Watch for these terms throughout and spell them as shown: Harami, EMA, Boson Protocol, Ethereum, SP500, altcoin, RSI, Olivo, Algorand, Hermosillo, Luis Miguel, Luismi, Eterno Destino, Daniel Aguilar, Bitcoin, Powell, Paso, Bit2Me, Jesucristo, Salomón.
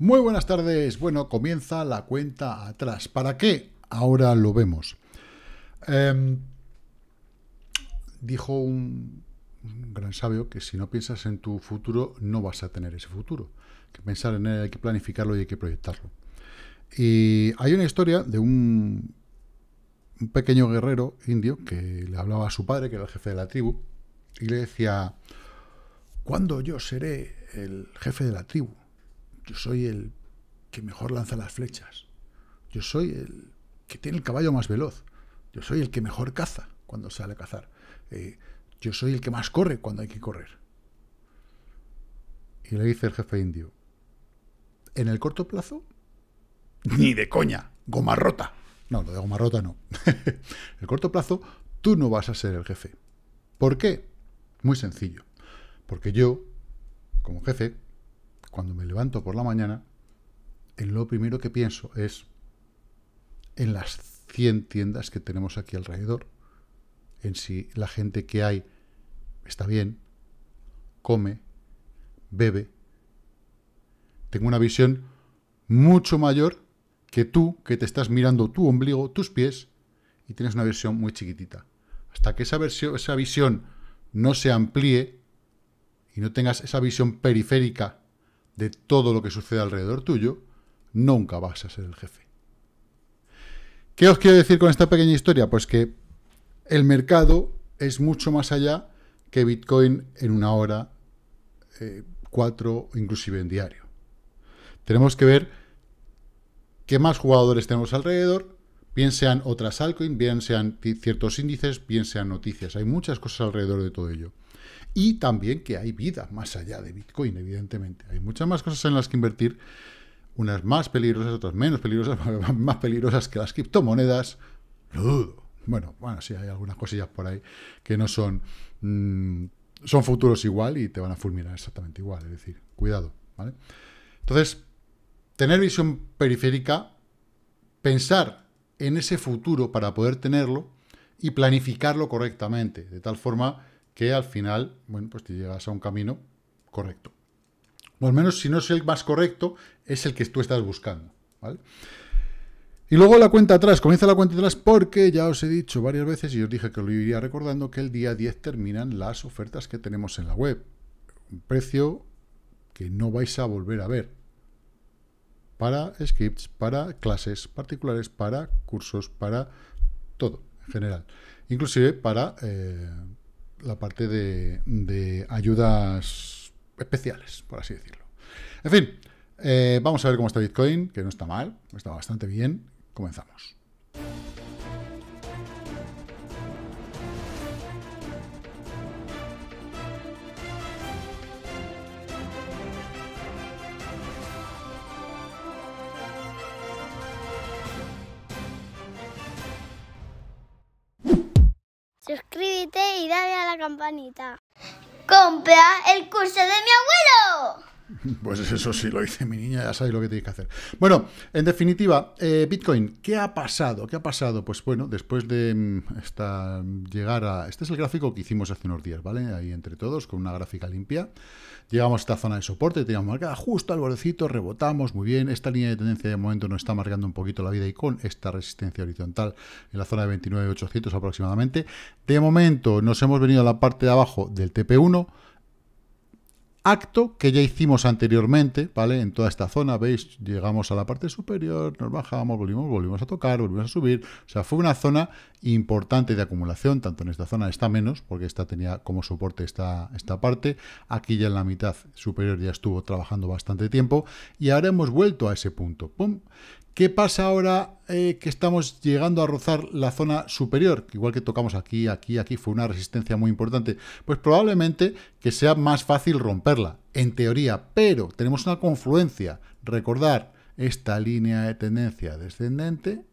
Muy buenas tardes. Bueno, comienza la cuenta atrás. ¿Para qué? Ahora lo vemos. Dijo un gran sabio que si no piensas en tu futuro, no vas a tener ese futuro. Hay que pensar en él, hay que planificarlo y hay que proyectarlo. Y hay una historia de un pequeño guerrero indio que le hablaba a su padre, que era el jefe de la tribu, y le decía: ¿cuándo yo seré el jefe de la tribu? Yo soy el que mejor lanza las flechas. Yo soy el que tiene el caballo más veloz. Yo soy el que mejor caza cuando sale a cazar. Yo soy el que más corre cuando hay que correr. Y le dice el jefe indio: en el corto plazo, ni de coña, gomarrota. No, lo de gomarrota no. En el corto plazo, tú no vas a ser el jefe. ¿Por qué? Muy sencillo. Porque yo, como jefe, cuando me levanto por la mañana, en lo primero que pienso es en las 100 tiendas que tenemos aquí alrededor, en si la gente que hay está bien, come, bebe. Tengo una visión mucho mayor que tú, que te estás mirando tu ombligo, tus pies, y tienes una visión muy chiquitita. Hasta que esa visión no se amplíe y no tengas esa visión periférica de todo lo que sucede alrededor tuyo, nunca vas a ser el jefe. ¿Qué os quiero decir con esta pequeña historia? Pues que el mercado es mucho más allá que Bitcoin en una hora, 4, inclusive en diario. Tenemos que ver qué más jugadores tenemos alrededor, bien sean otras altcoins, bien sean ciertos índices, bien sean noticias. Hay muchas cosas alrededor de todo ello. Y también que hay vida más allá de Bitcoin, evidentemente. Hay muchas más cosas en las que invertir, unas más peligrosas, otras menos peligrosas, más peligrosas que las criptomonedas. Lo dudo. Bueno, sí, hay algunas cosillas por ahí que no son... son futuros igual y te van a fulminar exactamente igual. Es decir, cuidado, ¿vale? Entonces, tener visión periférica, pensar en ese futuro para poder tenerlo y planificarlo correctamente, de tal forma que al final, bueno, pues te llegas a un camino correcto. O al menos, si no es el más correcto, es el que tú estás buscando, ¿vale? Y luego la cuenta atrás. Comienza la cuenta atrás porque ya os he dicho varias veces, y os dije que lo iría recordando, que el día 10 terminan las ofertas que tenemos en la web. Un precio que no vais a volver a ver. Para scripts, para clases particulares, para cursos, para todo en general. Inclusive para... la parte de ayudas especiales, por así decirlo. En fin, vamos a ver cómo está Bitcoin, que no está mal, está bastante bien. Comenzamos. Suscríbete y dale a la campanita. ¡Compra el curso de mi abuelo! Pues eso sí lo hice, mi niña, ya sabéis lo que tenéis que hacer. Bueno, en definitiva, Bitcoin, ¿qué ha pasado? ¿Qué ha pasado? Pues bueno, después de llegar a... Este es el gráfico que hicimos hace unos días, ¿vale? Ahí entre todos, con una gráfica limpia. Llegamos a esta zona de soporte, teníamos marcada justo al bordecito, rebotamos muy bien. Esta línea de tendencia de momento nos está marcando un poquito la vida y con esta resistencia horizontal en la zona de 29.800 aproximadamente. De momento nos hemos venido a la parte de abajo del TP1, acto que ya hicimos anteriormente, ¿vale? En toda esta zona, veis, llegamos a la parte superior, nos bajamos, volvimos a tocar, volvimos a subir. O sea, fue una zona importante de acumulación, tanto en esta zona, está menos, porque esta tenía como soporte esta parte. Aquí ya en la mitad superior ya estuvo trabajando bastante tiempo y ahora hemos vuelto a ese punto. ¡Pum! ¿Qué pasa ahora que estamos llegando a rozar la zona superior? Igual que tocamos aquí, aquí, fue una resistencia muy importante. Pues probablemente que sea más fácil romperla, en teoría, pero tenemos una confluencia. Recordar, esta línea de tendencia descendente,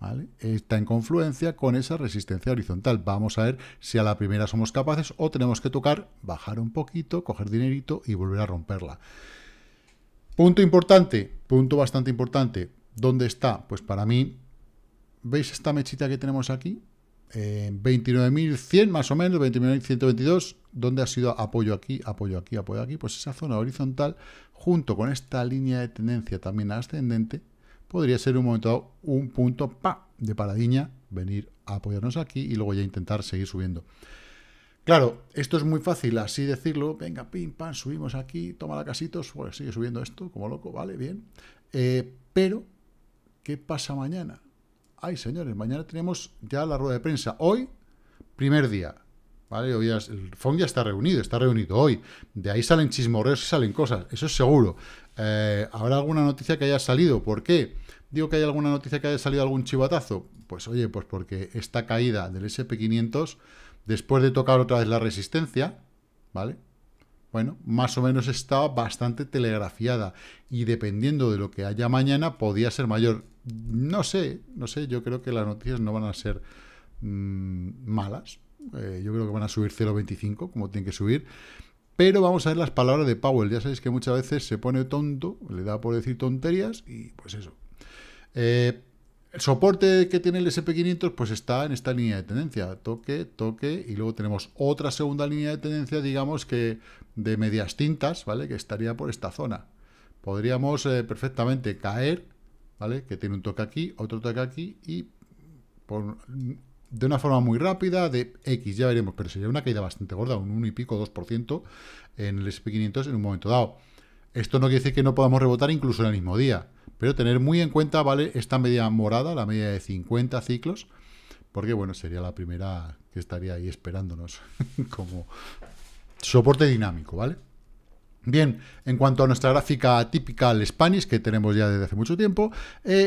¿vale?, está en confluencia con esa resistencia horizontal. Vamos a ver si a la primera somos capaces o tenemos que tocar, bajar un poquito, coger dinerito y volver a romperla. Punto importante, punto bastante importante. ¿Dónde está? Pues para mí, ¿veis esta mechita que tenemos aquí? 29.100 más o menos, 29.122, donde ha sido apoyo aquí, apoyo aquí, apoyo aquí, pues esa zona horizontal, junto con esta línea de tendencia también ascendente, podría ser un momento dado, un punto de paradiña, venir a apoyarnos aquí y luego ya intentar seguir subiendo. Claro, esto es muy fácil, así decirlo, venga, pim, pam, subimos aquí, toma la casitos, pues sigue subiendo esto, como loco, vale, bien. Pero, ¿qué pasa mañana? Ay, señores, mañana tenemos ya la rueda de prensa. Hoy, primer día, ¿vale? Hoy el FONC ya está reunido hoy. De ahí salen chismorreos y salen cosas, eso es seguro. ¿Habrá alguna noticia que haya salido? ¿Por qué? Digo que hay alguna noticia que haya salido algún chivatazo. Pues oye, pues porque esta caída del SP500, después de tocar otra vez la resistencia, ¿vale? Bueno, más o menos estaba bastante telegrafiada y dependiendo de lo que haya mañana podía ser mayor. No sé, yo creo que las noticias no van a ser malas. Yo creo que van a subir 0,25 como tienen que subir. Pero vamos a ver las palabras de Powell. Ya sabéis que muchas veces se pone tonto, le da por decir tonterías y pues eso. El soporte que tiene el SP500 pues está en esta línea de tendencia, toque, toque, y luego tenemos otra segunda línea de tendencia, digamos que de medias tintas, ¿vale? Que estaría por esta zona. Podríamos perfectamente caer, ¿vale? Que tiene un toque aquí, otro toque aquí, y de una forma muy rápida, de X, ya veremos, pero sería una caída bastante gorda, un 1 y pico, 2% en el SP500 en un momento dado. Esto no quiere decir que no podamos rebotar incluso en el mismo día. Pero tener muy en cuenta, ¿vale? Esta media morada, la media de 50 ciclos, porque, bueno, sería la primera que estaría ahí esperándonos como soporte dinámico, ¿vale? Bien, en cuanto a nuestra gráfica típica al Spanish, que tenemos ya desde hace mucho tiempo,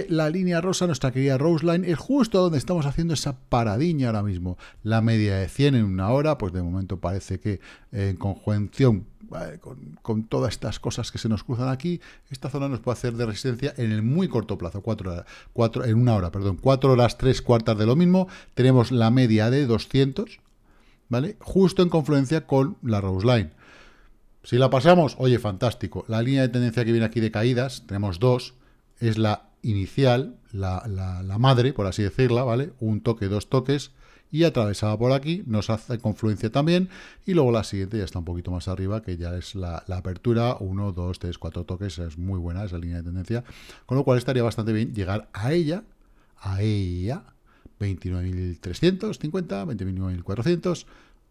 la línea rosa, nuestra querida Rose Line, es justo donde estamos haciendo esa paradiña ahora mismo. La media de 100 en una hora, pues de momento parece que en conjunción con todas estas cosas que se nos cruzan aquí, esta zona nos puede hacer de resistencia en el muy corto plazo, en una hora, 4 horas, 3/4 de lo mismo. Tenemos la media de 200, ¿vale? Justo en confluencia con la Rose Line. Si la pasamos, oye, fantástico. La línea de tendencia que viene aquí de caídas, tenemos dos, es la inicial, la madre, por así decirla, ¿vale? Un toque, dos toques, y atravesada por aquí, nos hace confluencia también, y luego la siguiente ya está un poquito más arriba, que ya es la apertura, 1, 2, 3, 4 toques, es muy buena esa línea de tendencia, con lo cual estaría bastante bien llegar a ella, 29.350, 29.400,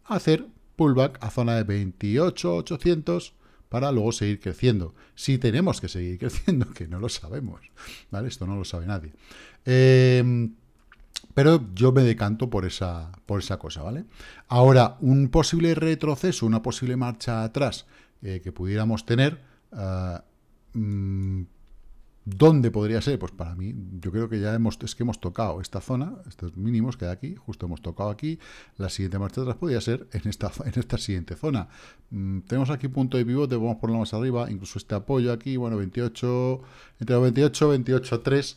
hacer pullback a zona de 28.800 para luego seguir creciendo. Si tenemos que seguir creciendo, que no lo sabemos, ¿vale? Esto no lo sabe nadie. Pero yo me decanto por esa cosa, ¿vale? Ahora, un posible retroceso, una posible marcha atrás que pudiéramos tener, ¿dónde podría ser? Pues para mí, yo creo que ya hemos tocado esta zona, estos mínimos que hay aquí, justo hemos tocado aquí. La siguiente marcha atrás podría ser en esta siguiente zona. Tenemos aquí punto de pivote, vamos a ponerlo más arriba, incluso este apoyo aquí, bueno, 28, entre los 28 y 28,3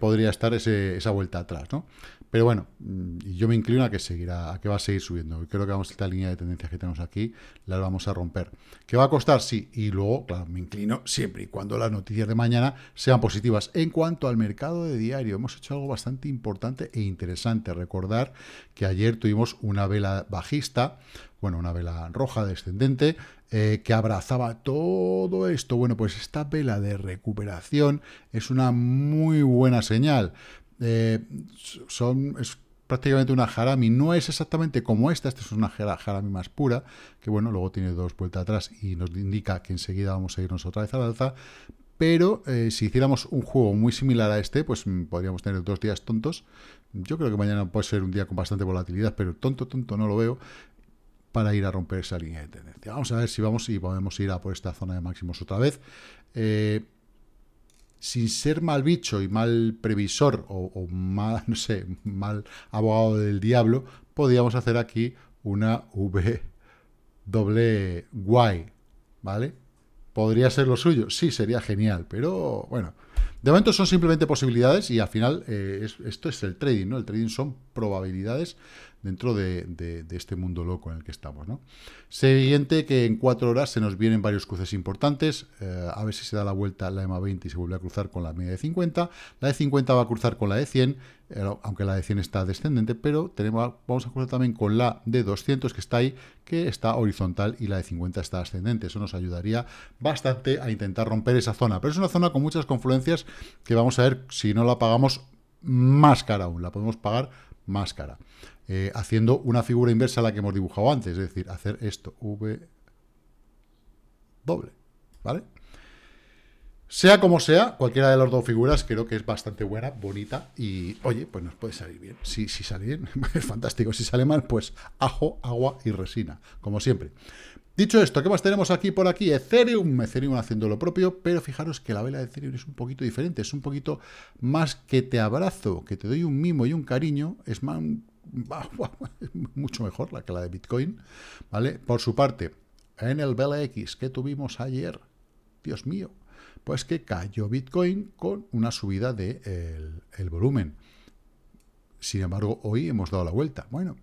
podría estar esa vuelta atrás, ¿no? Pero bueno, yo me inclino a que va a seguir subiendo. Creo que esta línea de tendencias que tenemos aquí, las vamos a romper. ¿Qué va a costar? Sí. Y luego, claro, me inclino siempre y cuando las noticias de mañana sean positivas. En cuanto al mercado de diario, hemos hecho algo bastante importante e interesante. Recordar que ayer tuvimos una vela bajista, bueno, una vela roja descendente, que abrazaba todo esto. Bueno, pues esta vela de recuperación es una muy buena señal. Es prácticamente una Harami, no es exactamente como esta es una Harami más pura, que bueno, luego tiene dos vueltas atrás y nos indica que enseguida vamos a irnos otra vez al alza, pero si hiciéramos un juego muy similar a este, pues podríamos tener dos días tontos. Yo creo que mañana puede ser un día con bastante volatilidad, pero tonto no lo veo, para ir a romper esa línea de tendencia. Vamos a ver si podemos ir a por esta zona de máximos otra vez. Sin ser mal bicho y mal previsor, o mal, no sé, mal abogado del diablo, podríamos hacer aquí una W, ¿vale? ¿Podría ser lo suyo? Sí, sería genial, pero bueno, De momento son simplemente posibilidades y al final esto es el trading, ¿no? El trading son probabilidades dentro de este mundo loco en el que estamos, ¿no? Siguiente, que en 4 horas se nos vienen varios cruces importantes. A ver si se da la vuelta la EMA 20 y se vuelve a cruzar con la media de 50. La de 50 va a cruzar con la de 100, aunque la de 100 está descendente, pero vamos a cruzar también con la de 200, que está ahí, que está horizontal, y la de 50 está ascendente. Eso nos ayudaría bastante a intentar romper esa zona. Pero es una zona con muchas confluencias que vamos a ver si no la pagamos más cara aún. La podemos pagar más cara, haciendo una figura inversa a la que hemos dibujado antes, es decir, hacer esto, V doble, ¿vale? Sea como sea, cualquiera de las dos figuras creo que es bastante buena, bonita, y oye, pues nos puede salir bien. Si sale bien, es fantástico. Si sale mal, pues ajo, agua y resina, como siempre. Dicho esto, ¿qué más tenemos aquí por aquí? Ethereum. Ethereum haciendo lo propio, pero fijaros que la vela de Ethereum es un poquito diferente. Es un poquito más que te abrazo, que te doy un mimo y un cariño. Es más, mucho mejor que la de Bitcoin, ¿vale? Por su parte, en el VLX que tuvimos ayer, Dios mío, pues que cayó Bitcoin con una subida del volumen. Sin embargo, hoy hemos dado la vuelta. Bueno,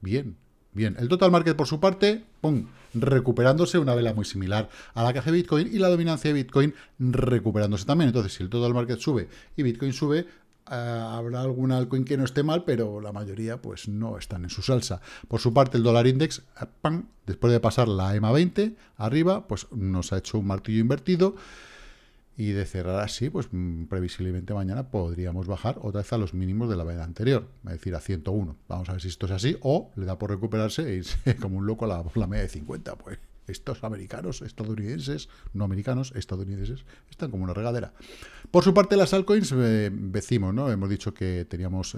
bien. Bien, el total market por su parte, ¡pum!, recuperándose, una vela muy similar a la que hace Bitcoin, y la dominancia de Bitcoin recuperándose también. Entonces, si el total market sube y Bitcoin sube, habrá algún altcoin que no esté mal, pero la mayoría pues no están en su salsa. Por su parte, el dólar index, ¡pam!, después de pasar la EMA 20 arriba, pues nos ha hecho un martillo invertido. Y de cerrar así, pues previsiblemente mañana podríamos bajar otra vez a los mínimos de la vela anterior, es decir, a 101. Vamos a ver si esto es así, o le da por recuperarse e irse como un loco a la media de 50. Pues estos americanos, estadounidenses, no americanos, estadounidenses, están como una regadera. Por su parte, las altcoins, decimos, ¿no? Hemos dicho que teníamos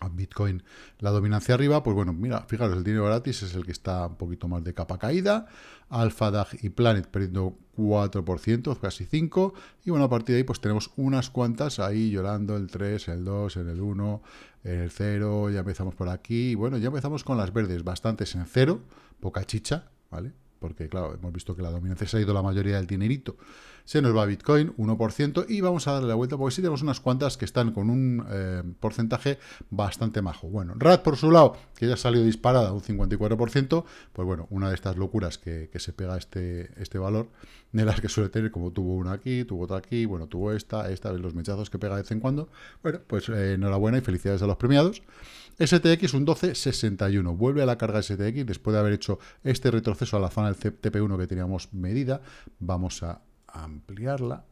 a Bitcoin la dominancia arriba, pues bueno, mira, fijaros, el dinero gratis es el que está un poquito más de capa caída. Alpha, DAG y Planet perdiendo 4%, casi 5%, y bueno, a partir de ahí pues tenemos unas cuantas ahí llorando, el 3, el 2, en el 1, en el 0, ya empezamos por aquí, y bueno, ya empezamos con las verdes, bastantes en 0, poca chicha, ¿vale? Porque, claro, hemos visto que la dominancia se ha ido la mayoría del dinerito. Se nos va Bitcoin, 1%, y vamos a darle la vuelta, porque sí tenemos unas cuantas que están con un porcentaje bastante majo. Bueno, RAT, por su lado, que ya salió disparada un 54%, pues bueno, una de estas locuras que se pega este valor, de las que suele tener, como tuvo una aquí, tuvo otra aquí, bueno, tuvo esta, los mechazos que pega de vez en cuando. Bueno, pues enhorabuena y felicidades a los premiados. STX, un 12,61. Vuelve a la carga STX después de haber hecho este retroceso a la zona del TP1 que teníamos medida. Vamos a ampliarla.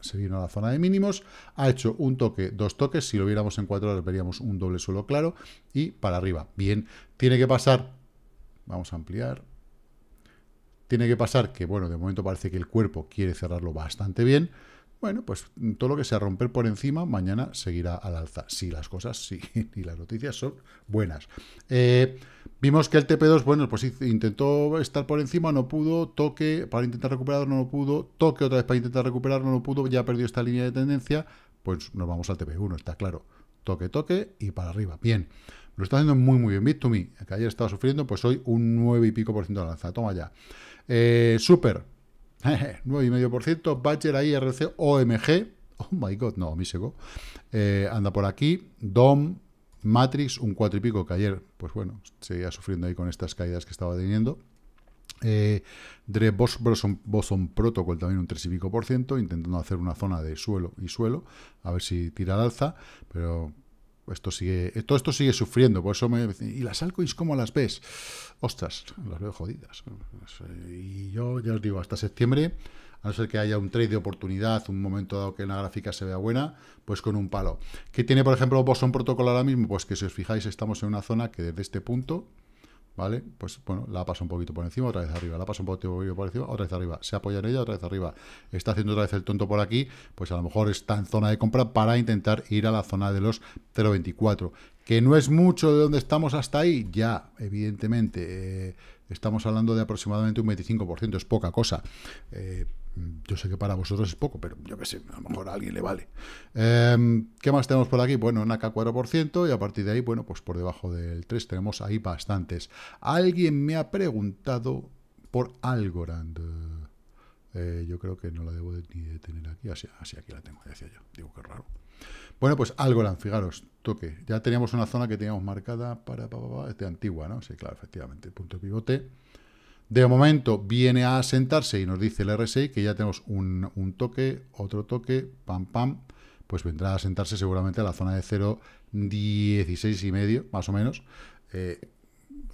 Se vino a la zona de mínimos. Ha hecho un toque, dos toques. Si lo viéramos en 4 horas, veríamos un doble suelo claro. Y para arriba. Bien. Tiene que pasar. Vamos a ampliar. Tiene que pasar que, bueno, de momento parece que el cuerpo quiere cerrarlo bastante bien. Bueno, pues todo lo que sea romper por encima, mañana seguirá al alza. Si las cosas siguen y las noticias son buenas. Vimos que el TP2, bueno, pues intentó estar por encima, no pudo. Toque para intentar recuperar, no lo pudo. Toque otra vez para intentar recuperar, no lo pudo. Ya perdió esta línea de tendencia. Pues nos vamos al TP1, está claro. Toque, toque y para arriba. Bien. Lo está haciendo muy, muy bien. Bit2Me, que ayer estaba sufriendo, pues hoy un 9 y pico% de alza. Toma ya. Super. 9,5%, Badger, IRC, OMG, oh my god, no, Misego, anda por aquí, DOM, Matrix, un 4 y pico, que ayer, pues bueno, seguía sufriendo ahí con estas caídas que estaba teniendo, DRE, Boson Protocol también un 3 y pico%, intentando hacer una zona de suelo y suelo, a ver si tira al alza, pero todo esto sigue sufriendo, por eso me dicen, ¿y las altcoins cómo las ves? Ostras, las veo jodidas. Y yo ya os digo, hasta septiembre, a no ser que haya un trade de oportunidad, un momento dado que en la gráfica se vea buena, pues con un palo. ¿Qué tiene, por ejemplo, Boson Protocol ahora mismo? Pues que si os fijáis, estamos en una zona que desde este punto, ¿vale? Pues bueno, la pasa un poquito por encima, otra vez arriba, la pasa un poquito por encima, otra vez arriba, se apoya en ella, otra vez arriba, está haciendo otra vez el tonto por aquí, pues a lo mejor está en zona de compra para intentar ir a la zona de los 0,24, que no es mucho de donde estamos hasta ahí, ya, evidentemente, estamos hablando de aproximadamente un 25%, es poca cosa, yo sé que para vosotros es poco, pero yo qué sé, a lo mejor a alguien le vale. ¿Qué más tenemos por aquí? Bueno, NACA 4%, y a partir de ahí, bueno, pues por debajo del 3 tenemos ahí bastantes. Alguien me ha preguntado por Algorand. Yo creo que no la debo ni de tener aquí. Así aquí la tengo, ya decía yo. Digo, qué raro. Bueno, pues Algorand, fijaros, toque. Ya teníamos una zona que teníamos marcada para este antigua, ¿no? Sí, claro, efectivamente. Punto de pivote. De momento viene a asentarse y nos dice el RSI que ya tenemos un toque, otro toque, pam, pam. Pues vendrá a asentarse seguramente a la zona de 0,16,5, más o menos.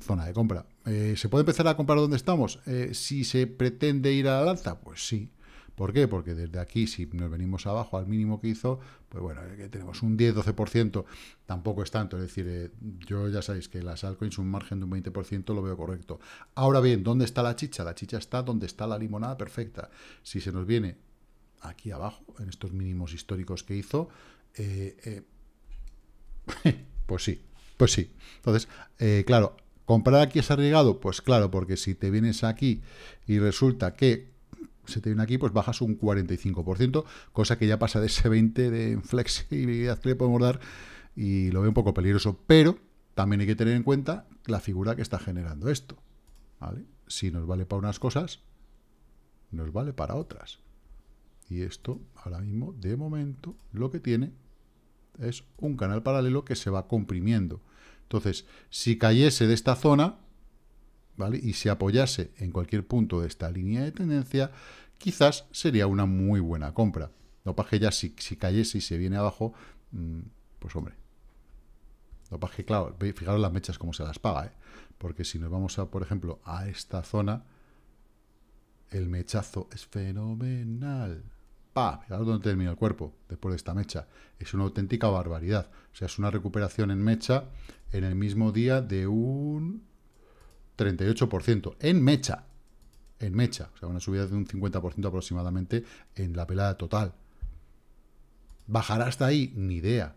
Zona de compra. ¿Se puede empezar a comprar donde estamos? Si se pretende ir a la alza, pues sí. ¿Por qué? Porque desde aquí, si nos venimos abajo al mínimo que hizo, pues bueno, que tenemos un 10-12%, tampoco es tanto. Es decir, yo ya sabéis que las altcoins un margen de un 20% lo veo correcto. Ahora bien, ¿dónde está la chicha? La chicha está donde está la limonada perfecta. Si se nos viene aquí abajo, en estos mínimos históricos que hizo, pues sí, pues sí. Entonces, claro, ¿comprar aquí es arriesgado? Pues claro, porque si te vienes aquí y resulta que se te viene aquí, pues bajas un 45%, cosa que ya pasa de ese 20% de flexibilidad que le podemos dar y lo veo un poco peligroso, pero también hay que tener en cuenta la figura que está generando esto, ¿vale? Si nos vale para unas cosas, nos vale para otras. Y esto, ahora mismo, de momento, lo que tiene es un canal paralelo que se va comprimiendo. Entonces, si cayese de esta zona, ¿vale?, y se apoyase en cualquier punto de esta línea de tendencia, quizás sería una muy buena compra. Lo que pasa es que ya si cayese y se viene abajo, pues hombre. Lo que pasa es que, claro, fijaros las mechas cómo se las paga, ¿eh? Porque si nos vamos, por ejemplo, a esta zona, el mechazo es fenomenal. ¡Pah! Fijaros dónde termina el cuerpo después de esta mecha. Es una auténtica barbaridad. O sea, es una recuperación en mecha en el mismo día de un 38%. En mecha. En mecha. O sea, una subida de un 50% aproximadamente en la pelada total. ¿Bajará hasta ahí? Ni idea.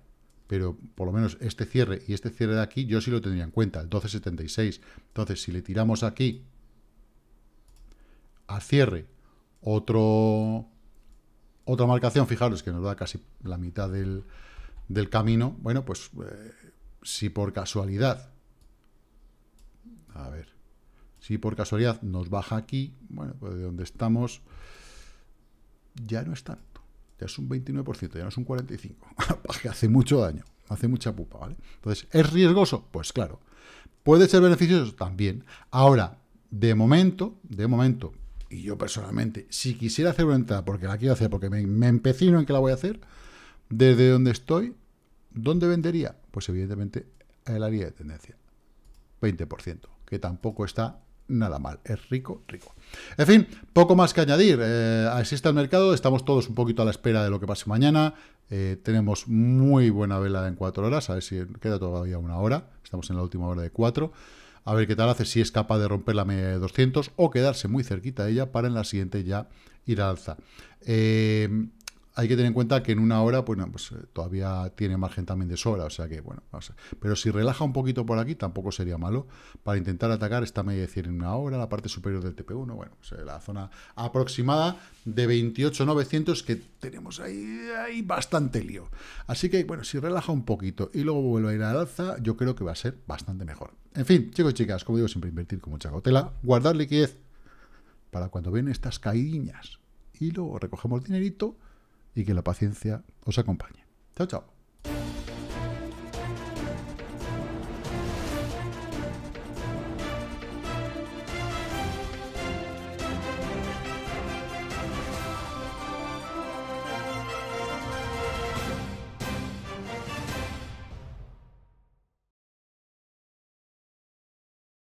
Pero por lo menos este cierre y este cierre de aquí yo sí lo tendría en cuenta. El 12,76. Entonces, si le tiramos aquí al cierre otra marcación, fijaros que nos da casi la mitad del camino. Bueno, pues si por casualidad, a ver, si por casualidad nos baja aquí, bueno, pues de donde estamos ya no es tanto, ya es un 29%, ya no es un 45%, hace mucho daño, hace mucha pupa, ¿vale? Entonces, ¿es riesgoso? Pues claro. ¿Puede ser beneficioso? También. Ahora, de momento, y yo personalmente, si quisiera hacer una entrada, porque la quiero hacer, porque me empecino en que la voy a hacer, desde donde estoy, ¿dónde vendería? Pues evidentemente el área de tendencia, 20%, que tampoco está nada mal, es rico, rico. En fin, poco más que añadir, así está el mercado, estamos todos un poquito a la espera de lo que pase mañana, tenemos muy buena velada en 4 horas, a ver si queda todavía una hora, estamos en la última hora de 4, a ver qué tal hace, si es capaz de romper la media de 200 o quedarse muy cerquita de ella para en la siguiente ya ir al alza. Hay que tener en cuenta que en una hora pues, no, pues todavía tiene margen también de sobra, o sea que bueno, no sé. Pero si relaja un poquito por aquí tampoco sería malo para intentar atacar esta media de 100 en una hora, la parte superior del TP1, bueno, pues, la zona aproximada de 28.900 que tenemos ahí bastante lío. Así que bueno, si relaja un poquito y luego vuelve a ir al alza, yo creo que va a ser bastante mejor. En fin, chicos y chicas, como digo, siempre invertir con mucha cautela, guardar liquidez para cuando ven estas caídas y luego recogemos dinerito y que la paciencia os acompañe. Chao, chao.